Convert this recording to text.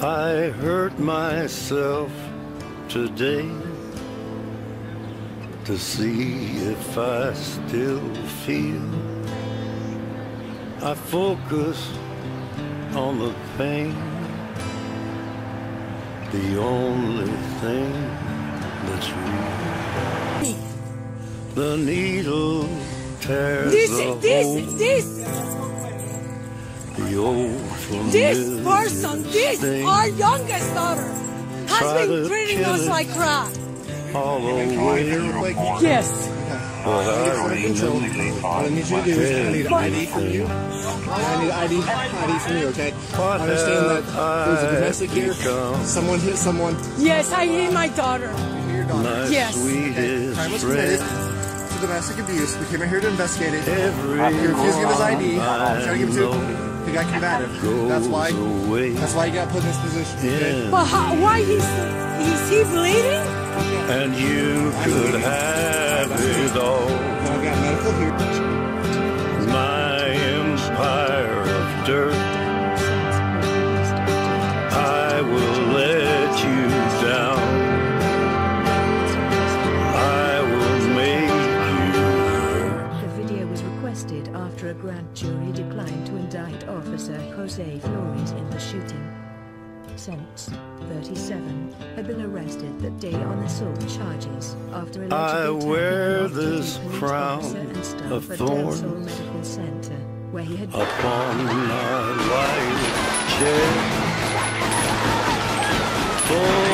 I hurt myself today to see if I still feel. I focus on the pain, the only thing that's real. The needle tears the old this our youngest daughter, has been treating us like crap. All over. Yes. I need ID from you, okay? I understand that there's a domestic here. Someone hit someone. Yes, I hit my daughter. Yes. Crime was committed for domestic abuse. We came in here to investigate it. He refused to give his ID. I'm trying to give it to him. He got combative. That's why he got put in this position. Okay? But why is he bleeding? And you could have it all. I got medical here. My empire of dirt. I will let you down. I will make you hurt. The video was requested after a grand jury declined to indict Officer Jose Flores in the shooting. Since 37 had been arrested that day on assault charges after allegedly I wear this crown of thorns where he had upon my white chair.